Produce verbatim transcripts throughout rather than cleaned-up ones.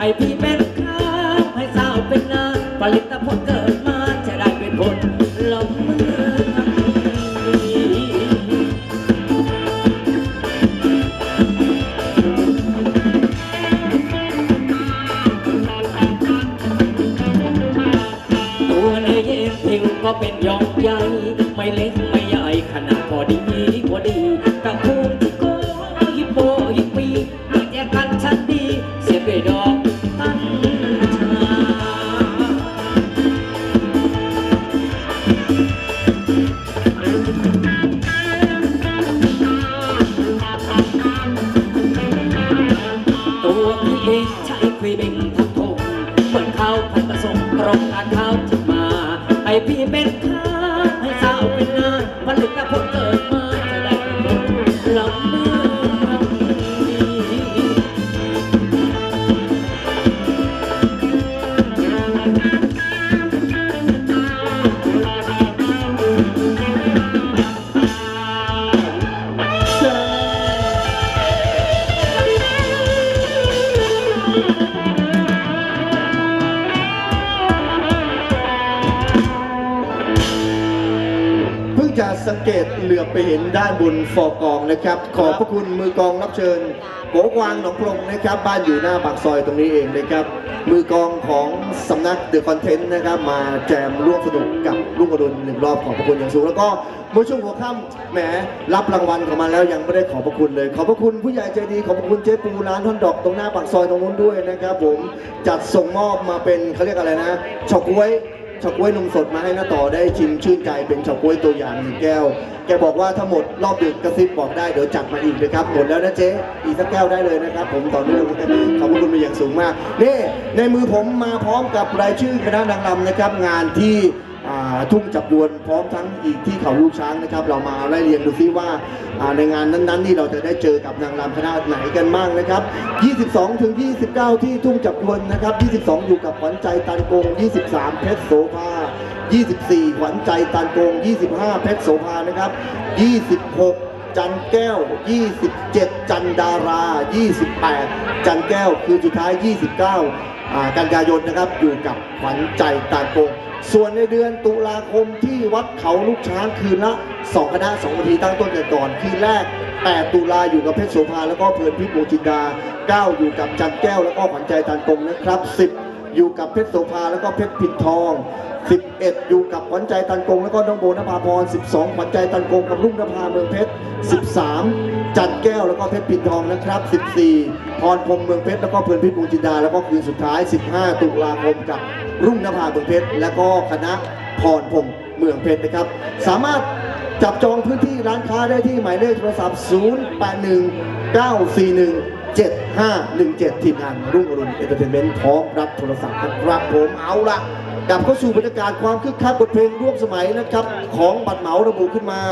ไอพี่เป็นข้าให้สาวเป็นนางวันหนึ่งถ้าผมเกิดมาจะได้เป็น จะสังเกตเหลือบไปเห็นด้านบนฟอกองนะครับขอบพระคุณมือกองรับเชิญโกกวางหนองพรมนะครับบ้านอยู่หน้าปากซอยตรงนี้เองนะครับมือกองของสำนักเดอะคอนเทนต์นะครับมาแจมร่วมสนุกกับลูกอรุณหนึ่งรอบขอบพระคุณอย่างสูงแล้วก็เมื่อช่วงหัวค่ำแหมรับรางวัลเข้ามาแล้วยังไม่ได้ขอบพระคุณเลยขอบพระคุณผู้ใหญ่ใจดีขอบพระคุณเจ๊ปูร้านท่อนดอกตรงหน้าปากซอยตรงนู้นด้วยนะครับผมจัดส่งมอบมาเป็นเขาเรียกอะไรนะเฉาก๊วยเฉาก๊วยนมสดมาให้น้าต่อได้ชิมชื่นใจเป็นเฉาก๊วยตัวอย่างหนึ่งแก้วแกบอกว่าถ้าหมดรอบดึกกระซิบบอกได้เดี๋ยวจัดมาอีกนะครับหมดแล้วนะเจ๊อีกสักแก้วได้เลยนะครับผมต่อเนื่องขอบคุณเป็นอย่างสูงมากนี่ในมือผมมาพร้อมกับรายชื่อคณะนางรำนะครับงานที่ทุ่งจับยวนพร้อมทั้งอีกที่เขาลูกช้างนะครับเรามาไล่เรียงดูซิว่าในงานนั้นๆนี่เราจะได้เจอกับนางรำคณะไหนกันบ้างนะครับยี่สิบสองถึงยี่สิบเก้าที่ทุ่งจับยวนนะครับยี่สิบสองอยู่กับขวัญใจตันกงยี่สิบสามเพชรโสภายี่สิบสี่ขวัญใจตันกงยี่สิบห้าเพชรโสภานะครับยี่สิบหกจันแก้วยี่สิบเจ็ดจันดารายี่สิบแปดจันแก้วคือสุดท้ายยี่สิบเก้ากันยายนนะครับอยู่กับขวัญใจตันกงส่วนในเดือนตุลาคมที่วัดเขาลูกช้างคืนละสองคณะสองวันทีตั้งต้นกันก่อนคืนแรกแปดตุลาอยู่กับเพชรโสภาแล้วก็เพลินพิบูลจินดาเก้าอยู่กับจันแก้วแล้วก็ขวัญใจตันกงนะครับสิบอยู่กับเพชรโสภาแล้วก็เพชรพินทองสิบเอ็ดอยู่กับขวัญใจตันกงแล้วก็น้องโบนภาพรสิบสองขวัญใจตันกงกับรุ่งนภาเมืองเพชรสิบสามจันแก้วแล้วก็เพชรปิ่นทองนะครับสิบสี่พรพรมเมืองเพชรแล้วก็เพลินพิบูลจินดาแล้วก็คืนสุดท้ายสิบห้าตุลาคมกับรุ่งนภาเมืองเพชรแล้วก็คณะพรพรมเมืองเพชรนะครับสามารถจับจองพื้นที่ร้านค้าได้ที่หมายเลขโทรศัพท์ศูนย์ แปด หนึ่ง เก้า สี่ หนึ่ง เจ็ด ห้า หนึ่ง เจ็ดทีมงานรุ่งอรุณเอ็นเตอร์เทนเมนต์พร้อมรับโทรศัพท์ครับผมเอาละกลับเข้าสู่บรรยากาศความคึกคักบทเพลงร่วมสมัยนะครับของบัตรเหมาระบุขึ้นมา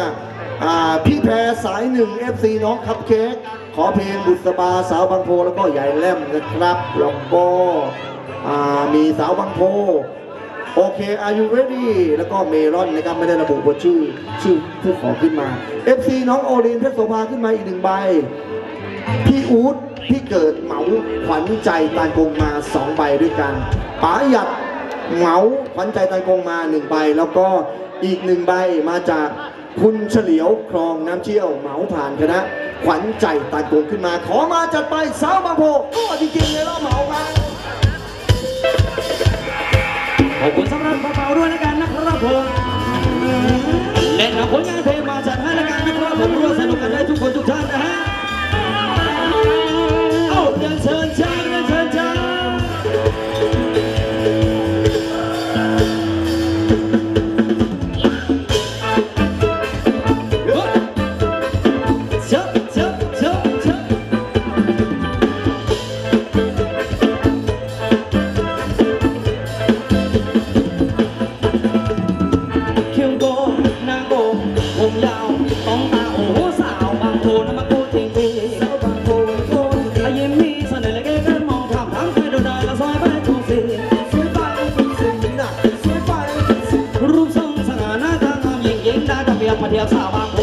พี่แพรสายหนึ่ง เอฟ ซี น้องคัพเค้กขอเพลงบุษบาสาวบางโพแล้วก็ใหญ่แหลมนะครับแล้วก็มีสาวบางโพโอเค Are you ready แล้วก็เมลอนนะครับไม่ได้ระบุบทชื่อชื่อผู้ขอขึ้นมา เอฟ ซี น้องโอรินเพชรโสภาขึ้นมาอีกหนึ่งใบพี่อู๊ดพี่เกิดเหมาขวัญใจตาลกงมาสองใบด้วยกันป๋าหยัดเหมาขวัญใจตันกงมาหนึ่งใบแล้วก็อีกหนึ่งใบมาจากคุณเฉลียวคลองน้ำเชี่ยวเหมาผ่านคณะขวัญใจตันกงขึ้นมาขอมาจัดไปสาวบางโพก็จริงๆเลยแล้วเหมาครับขอบคุณสำหรับเหมาด้วยนะกันนะครับผมเล่นกับผลงานเพลงมาจัดให้ละกันนะครับผมร่วมสนุกกันได้ทุกคนทุกท่านนะฮะเอาเดินเชิญช้างเดินเชิญช้างรูปทรงสง่าหน้าตางามหยิบยิงตาดำเมียวันเดียวสาวบางโพ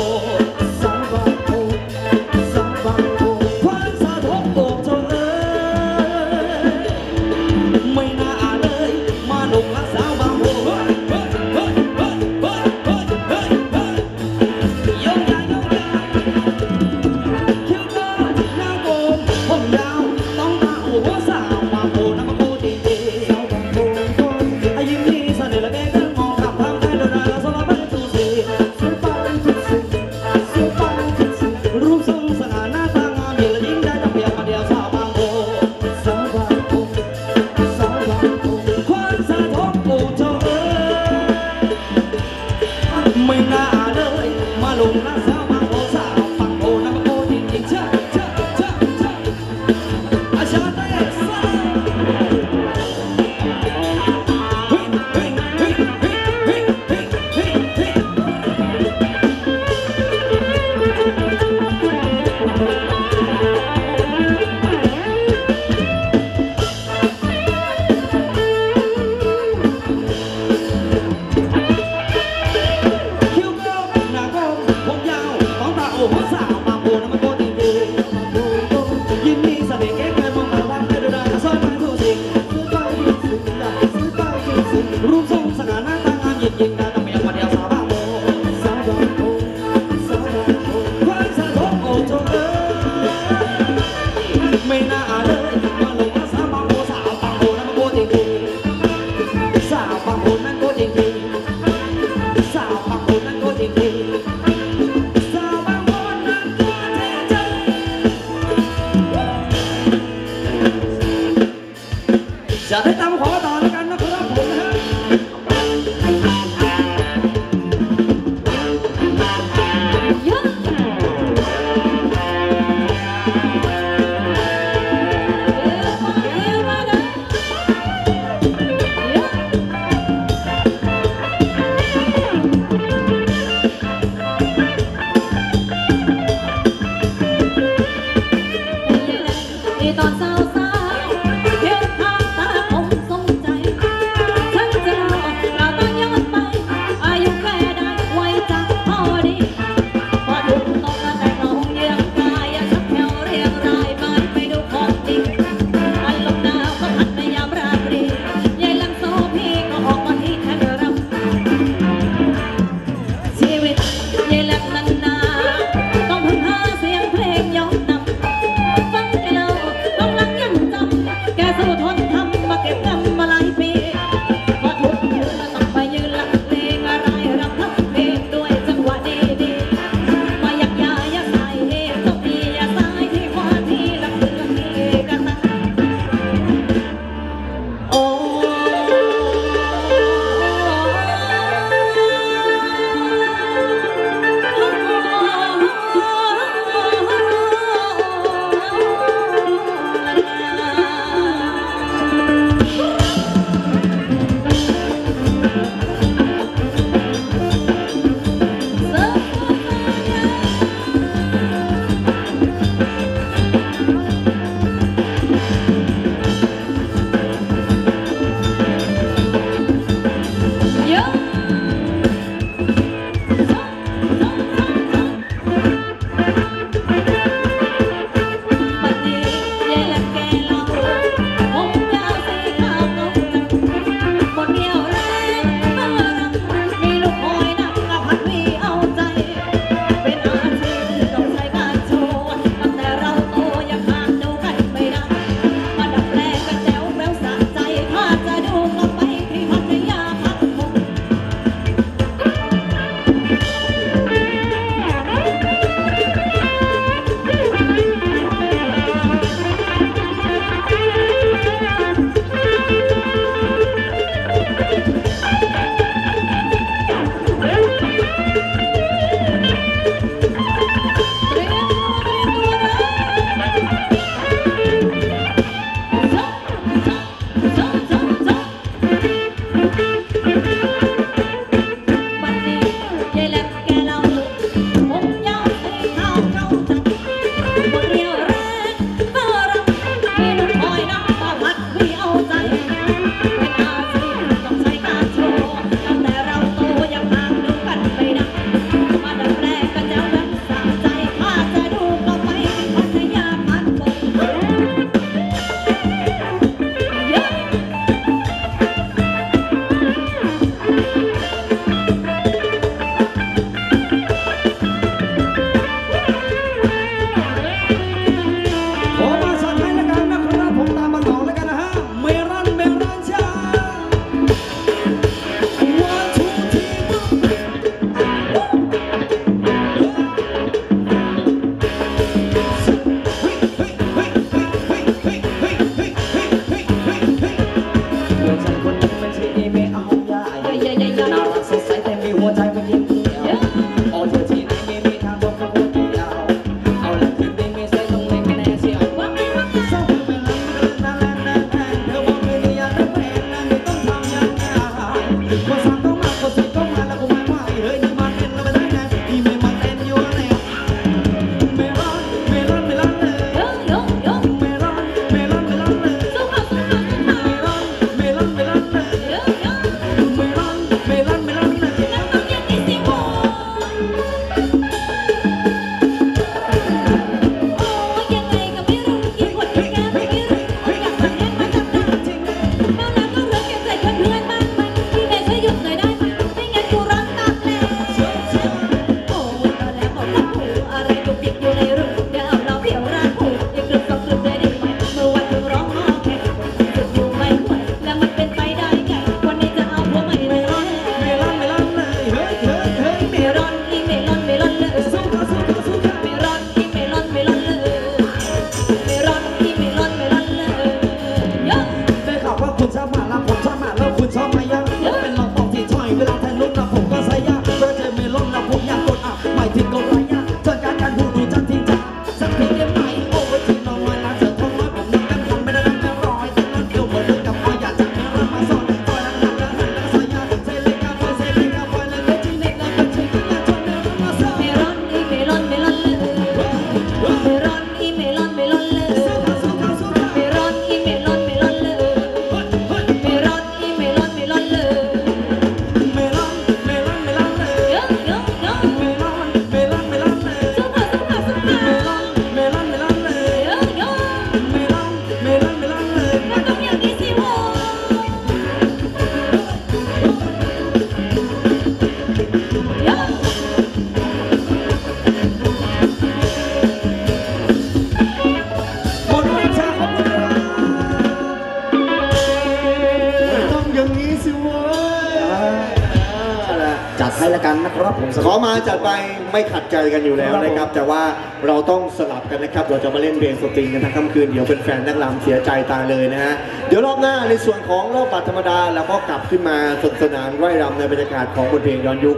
ขอมาจัดไปไม่ขัดใจกันอยู่แล้วนะครับแต่ว่าเราต้องสลับกันนะครับเราจะมาเล่นเพลงสตริงกันทั้งค่ำคืนเดี๋ยวเป็นแฟนนักรำเสียใจตายเลยนะฮะเดี๋ยวรอบหน้าในส่วนของรอบบัตรธรรมดาเราก็กลับขึ้นมาสนทนานไร้รำในบรรยากาศของบทเพลงย้อนยุค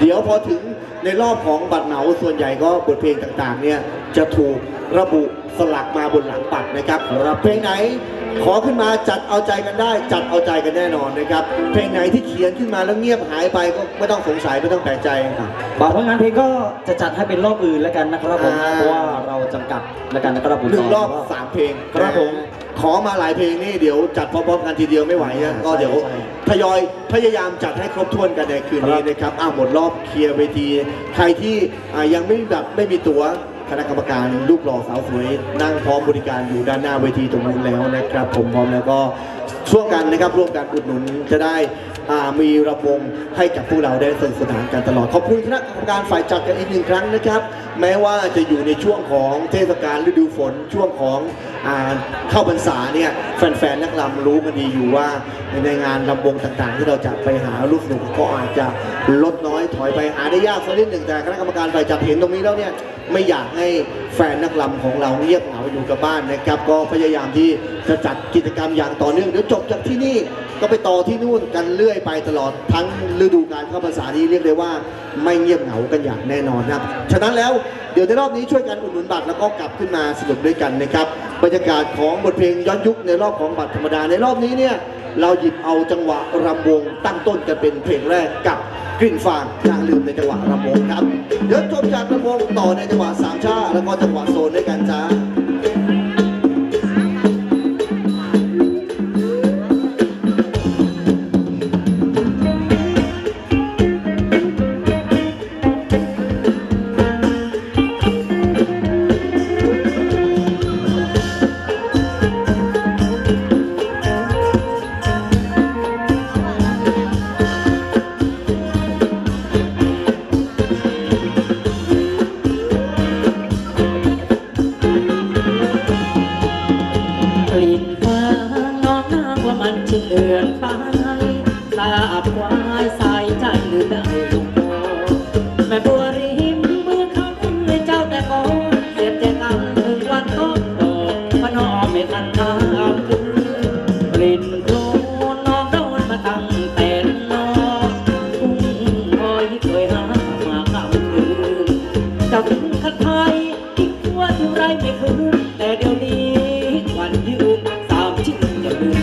เดี๋ยวพอถึงในรอบของบัตรเหมาส่วนใหญ่ก็บทเพลงต่างๆเนี่ยจะถูกระบุสลักมาบนหลังบัตรนะครับรับเพลงไหนขอขึ้นมาจัดเอาใจกันได้จัดเอาใจกันแน่นอนนะครับเพลงไหนที่เขียนขึ้นมาแล้วเงียบหายไปก็ไม่ต้องสงสัยไม่ต้องแปลกใจครับบอกเพราะงั้นเพลงก็จะจัดให้เป็นรอบอื่นแล้วกันนะครับผมเพราะว่าเราจำกัดแล้วกันนะครับผมหนึ่งรอบสามเพลงครับผมขอมาหลายเพลงนี่เดี๋ยวจัดพร้อมๆกันทีเดียวไม่ไหวก็เดี๋ยวทยอยพยายามจัดให้ครบถ้วนกันในคืนนี้นะครับอ้าวหมดรอบเคลียร์เวทีใครที่ยังไม่แบบไม่มีตั๋วคณะกรรมการลูกหล่อสาวสวยนั่งพร้อมบริการอยู่ด้านหน้าเวทีตรงนั้นแล้วนะครับผมพร้อมแล้วก็ช่วงกันนะครับร่วมกันอุดหนุนจะได้มีระวงให้กับพวกเราได้สนุกสนานกันตลอดขอบคุณคณะกรรมการฝ่ายจัดกันอีกหนึ่งครั้งนะครับแม้ว่าจะอยู่ในช่วงของเทศกาลฤดูฝนช่วงของเข้าพรรษาเนี่ยแฟนๆนักรำรู้กันดีอยู่ว่าในงานรำวงต่างๆที่เราจะไปหาลูกหนุ่มก็อาจจะลดน้อยถอยไปหาได้ยากสักนิดหนึ่งแต่คณะกรรมการฝ่ายจัดเห็นตรงนี้แล้วเนี่ยไม่อยากให้แฟนนักรำของเราเงียบเหงาอยู่กับบ้านนะครับก็พยายามที่จะจัดกิจกรรมอย่างต่อเนื่องเดี๋ยวจบจากที่นี่ก็ไปต่อที่นู่นกันเรื่อยไปตลอดทั้งฤดูกาลเข้าพรรษานี้เรียกได้ว่าไม่เงียบเหงากันอย่างแน่นอนครับฉะนั้นแล้วเดี๋ยวในรอบนี้ช่วยกันอุดหนุนบัตรแล้วก็กลับขึ้นมาสนุกด้วยกันนะครับบรรยากาศของบทเพลงย้อนยุคในรอบของบัตรธรรมดาในรอบนี้เนี่ยเราหยิบเอาจังหวะรำวงตั้งต้นกันเป็นเพลงแรกกับกลิ่นฟางอย่าลืมในจังหวะรำวงครับเดี๋ยวจบจากรำวงต่อในจังหวะสามชาแล้วก็จังหวะโซนด้วยกันจ้า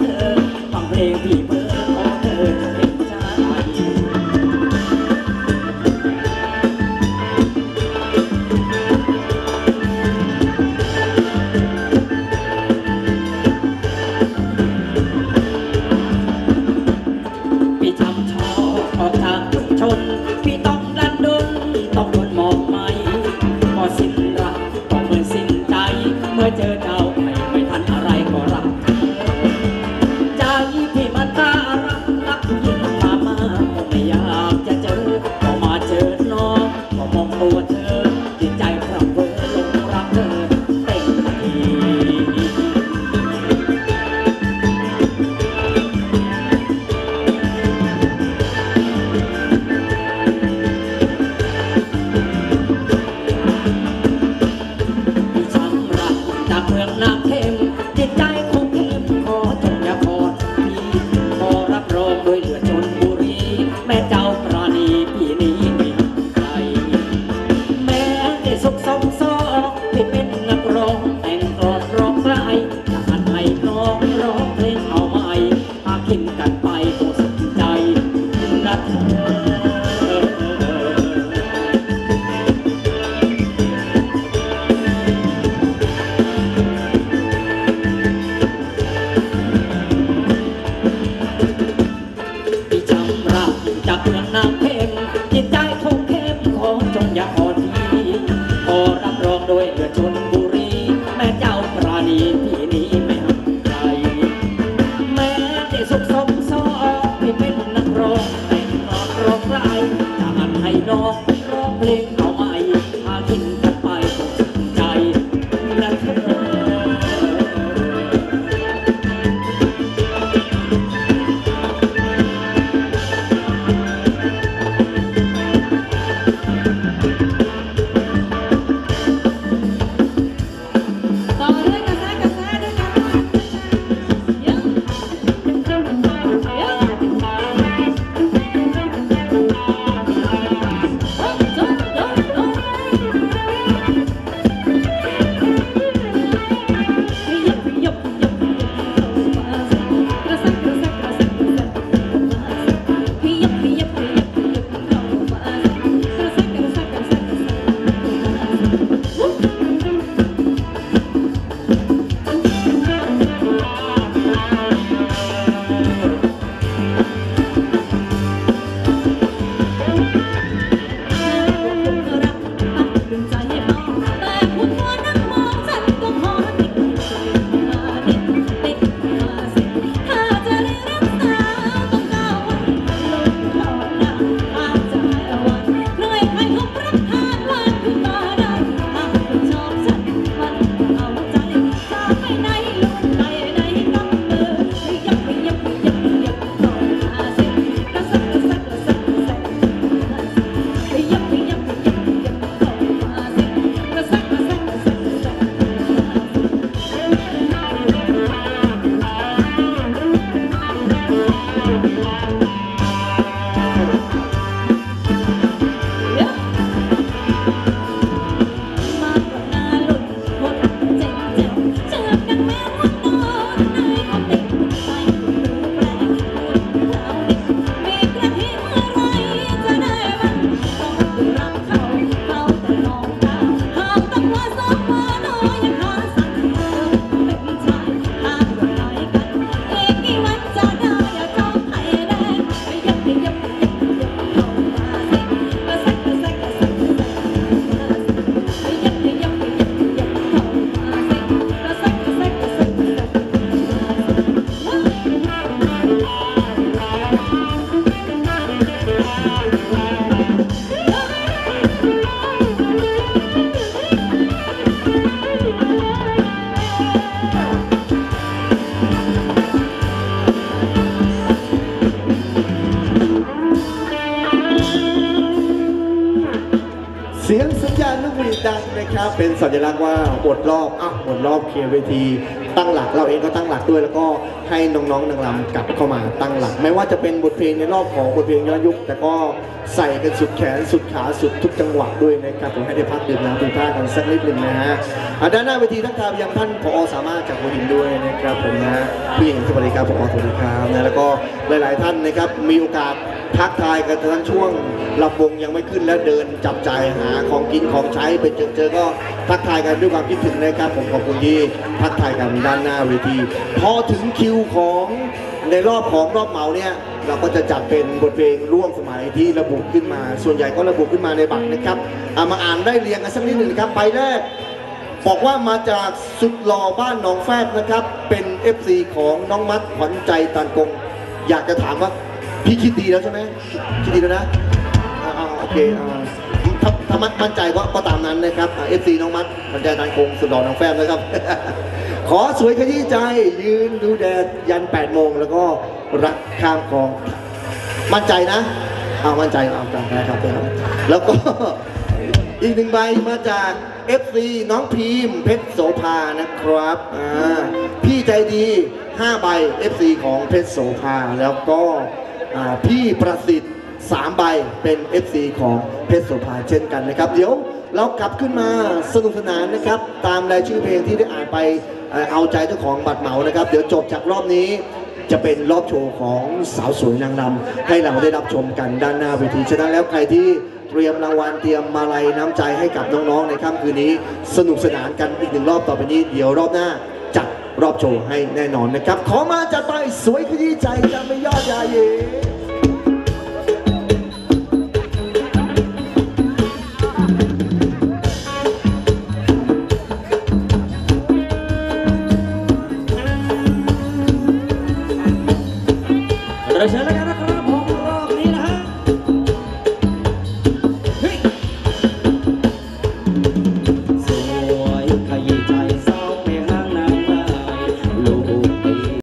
เธอฟังเพลงพี่เบิร์ดของเธอเป็นใจพี่ทำชอบออกทางชุมชนพี่ต้องรันดนต้องโดนมองไหมพอสิ้นรักพอเหมือนสิ้นใจเมื่อเจอเจ้าไม่ไม่ทันอะไรก็รักเป็นสัญลักษณ์ว่าหมดรอบอ่ะหมดรอบเคลียร์เวที ตั้งหลักเราเองก็ตั้งหลักด้วยแล้วก็ให้น้องๆนางรำกลับเข้ามาตั้งหลักไม่ว่าจะเป็นบทเพลงในรอบของบทเพลงย้อนยุคแต่ก็ใส่กันสุดแขนสุดขาสุดทุกจังหวะด้วยนะครับผมให้ได้พักดื่มน้ำดื่มท่ากันสักนิดหนึ่งนะฮะด้านหน้าเวทีทั้งทางยังท่านผอ.สามารถจากหัวหินด้วยนะครับผมนะผู้หญิงสวัสดีครับผอ.สวัสดีครับนะแล้วก็หลายๆท่านนะครับมีโอกาสทักทายกันทั้งช่วงรับวงยังไม่ขึ้นแล้วเดินจับจ่ายหาของกินของใช้ไปเจอเจอก็ทักทายกันด้วยความคิดถึงนะครับผมขอบคุณที่ทักทายกันด้านหน้าเวทีพอถึงคิวของในรอบของรอบเหมาเนี่ยเราก็จะจัดเป็นบทเพลงร่วมสมัยที่ระบุขึ้นมาส่วนใหญ่ก็ระบุขึ้นมาในบัตรนะครับเอามาอ่านได้เรียงกันสักนิดหนึ่งนะครับไปแรกบอกว่ามาจากสุดหล่อบ้านหนองแฟดนะครับเป็น เอฟ ซี ของน้องมัดขวัญใจตันกงอยากจะถามว่าพี่คิดดีแล้วใช่ไหมคิดดีแล้วนะโอเคถ้ามัดมั่นใจว่าก็ตามนั้นนะครับ เอฟ ซี น้องมัดขวัญใจตันกงสุดหล่อหนองแฟดนะครับขอสวยขยี้ใจยืนดูแดดยันแปดโมงแล้วก็รักข้ามคลองมั่นใจนะเอามั่นใจเอาจังนะครับครับแล้วก็อีกหนึ่งใบมาจาก เอฟ ซี น้องพิมเพชรโสภานะครับพี่ใจดีห้าใบ เอฟ ซี ของเพชรโสภาแล้วก็พี่ประสิทธิ์สามใบเป็น เอฟ ซี ของเพชรโสภาเช่นกันนะครับเดี๋ยวเรากลับขึ้นมาสนุกสนานนะครับตามรายชื่อเพลงที่ได้อ่านไปเอาใจเจ้าของบัตรเหมานะครับเดี๋ยวจบจากรอบนี้จะเป็นรอบโชว์ของสาวสวยนางรำให้เราได้รับชมกันด้านหน้าเวทีฉะนั้นแล้วใครที่เตรียมรางวัลเตรียมมาลัยน้ำใจให้กับน้องๆในค่ำคืนนี้สนุกสนานกันอีกหนึ่งรอบต่อไปนี้เดี๋ยวรอบหน้าจัดรอบโชว์ให้แน่นอนนะครับขอมาจัดไปสวยขยี้ใจจะไม่ย่อหย่าเยGracias.